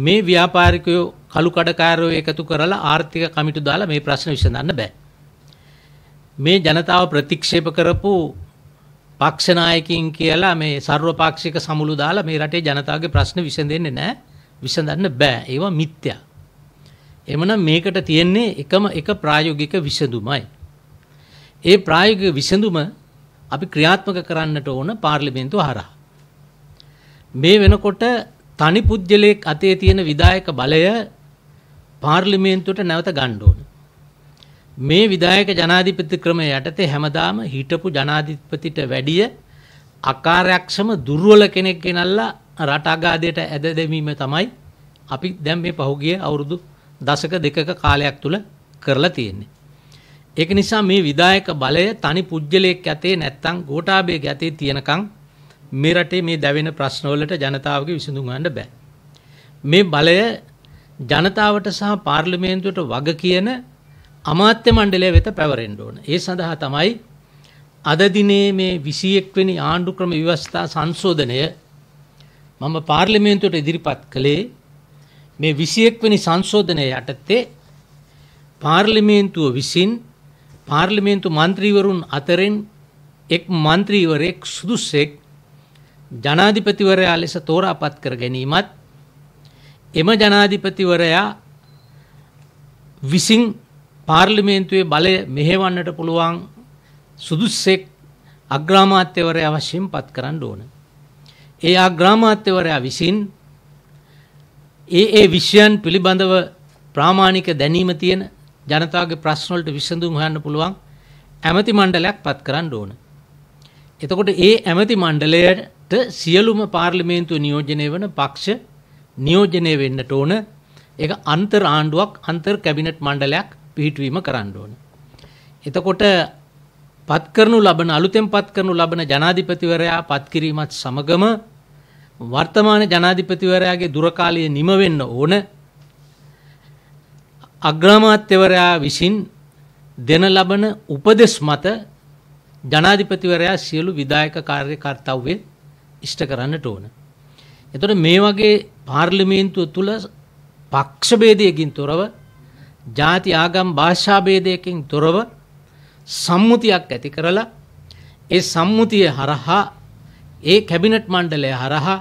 මේ ව්‍යාපාරිකයෝ කළු කඩකාරයෝ එකතු කරලා ආර්ථික කමිටු දාලා මේ ප්‍රශ්න විසඳන්න බෑ. මේ ජනතාව ප්‍රතික්ෂේප කරපු පක්ෂ නායකින් කියලා මේ ਸਰවපාක්ෂික සමුළු දාලා මේ රටේ ජනතාවගේ ප්‍රශ්න විසඳෙන්නේ නැහැ. විසඳන්න බෑ. ඒවා මිත්‍යා. එමනම් මේකට තියෙන්නේ එකම එක ප්‍රායෝගික විසඳුමයි. ඒ ප්‍රායෝගික විසඳුම අපි ක්‍රියාත්මක කරන්නට ඕන පාර්ලිමේන්තුව හරහා. මේ වෙනකොට තනි පුද්ගලයෙක් අතේ තියෙන විධායක බලය පාර්ලිමේන්තුවට නැවත ගන්න ඕන. මේ විධායක ජනාධිපති ක්‍රමය යටතේ හැමදාම හිටපු ජනාධිපතිට වැඩිය අකාර්යක්ෂම දුර්වල කෙනෙක් ගෙනල්ලා රට අගාධයට ඇද දෙමීම තමයි අපි දැන් මේ පහුගිය අවුරුදු දශක දෙකක කාලයක් තුල කරලා තියෙන්නේ. ඒක නිසා මේ විධායක බලය තනි පුද්ගලයෙක් යතේ නැත්තම් ගෝඨාභය යතේ තියෙනකම් මේ රටේ මේ දැවෙන ප්‍රශ්නවලට ජනතාවගේ විසඳුම් ගන්න බෑ. මේ බලය ජනතාවට සහ පාර්ලිමේන්තුවට වග කියන අමාත්‍ය මණ්ඩලය වෙත පැවරෙන්න ඕන. ඒ සඳහා තමයි අද දිනේ මේ 21 වෙනි ආණ්ඩු ක්‍රම ව්‍යවස්ථා සංශෝධනය මම පාර්ලිමේන්තුවට ඉදිරිපත් කළේ. මේ 21 වෙනි සංශෝධනය යටතේ පාර්ලිමේන්තුව විසින් පාර්ලිමේන්තු මන්ත්‍රීවරුන් අතරින් එක් මන්ත්‍රීවරයෙක් සුදුසෙක් ජනාධිපතිවරයා ලෙස තෝරාපත් කර ගැනීමත් එම ජනාධිපතිවරයා විසින් පාර්ලිමේන්තුවේ බලය මෙහෙවන්නට පුළුවන් සුදුස්සෙක් අග්‍රාමාත්‍යවරයා වශයෙන් පත් කරන්න ඕන. ඒ අග්‍රාමාත්‍යවරයා විසින් ඒ විෂයන් පිළිබඳව ප්‍රාමාණික දැනීම තියෙන ජනතාවගේ ප්‍රශ්න වලට විසඳුම් හොයන්න පුළුවන් ඇමති මණ්ඩලයක් පත් කරන්න ඕන. එතකොට ඒ ඇමති මණ්ඩලයට සියලුම පාර්ලිමේන්තුව නියෝජනය වන පක්ෂ නියෝජනය වෙන්නට ඕන. ඒක අන්තර් ආණ්ඩුවක් අන්තර් කැබිනට් මණ්ඩලයක් පිහිටවීම කරන්න ඕන. එතකොට අලුතෙන් පත් කරනු ලබන ජනාධිපතිවරයා පත් කිරීමත් සමගම වර්තමාන ජනාධිපතිවරයාගේ දුරකාලය නිම වෙන්න ඕන. අග්‍රාමාත්‍යවරයා විසින් දෙන ලබන උපදෙස් මත ජනාධිපතිවරයා සියලු විධායක කාර්යකර්තව්‍ය ඉෂ්ට කරන්නට ඕන. එතකොට මේ වගේ පාර්ලිමේන්තුව තුල පක්ෂ ભેදයකින් තොරව, ಜಾති ආගම් භාෂා ભેදයකින් තොරව සම්මුතියක් ඇති කරලා ඒ සම්මුතිය හරහා ඒ කැබිනට් මණ්ඩලය හරහා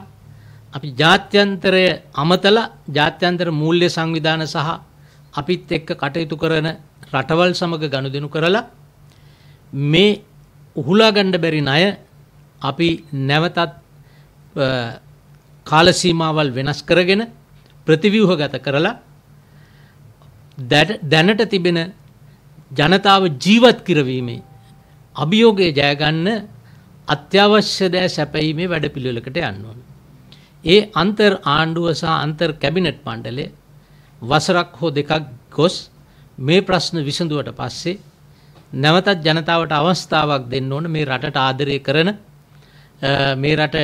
අපි ජාත්‍යන්තරය අමතලා ජාත්‍යන්තර මූල්‍ය සංවිධාන සහ අපිත් එක්ක කටයුතු කරන රටවල් සමග ගනුදෙනු කරලා මේ උහුලා ගන්න බැරි ණය අපි නැවතත් කාල සීමාවල් වෙනස් කරගෙන ප්‍රතිව්‍යුහගත කරලා දැනට තිබෙන ජනතාව ජීවත් කරවීමේ අභියෝගය ජය ගන්න අත්‍යවශ්‍ය දෑ සැපයීමේ වැඩපිළිවෙලකට යන්න ඕන. ඒ අන්තර් ආණ්ඩුව සහ අන්තර් කැබිනට් මණ්ඩලය වසරක් හෝ දෙකක් ගොස් මේ ප්‍රශ්න විසඳුවට පස්සේ නැවතත් ජනතාවට අවස්ථාවක් දෙන්න ඕන. මේ රටට ආදරය කරන මේ රට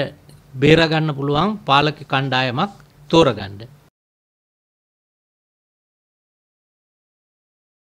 බේරගන්න පුළුවන් පාලක කණ්ඩායමක් තෝරගන්න.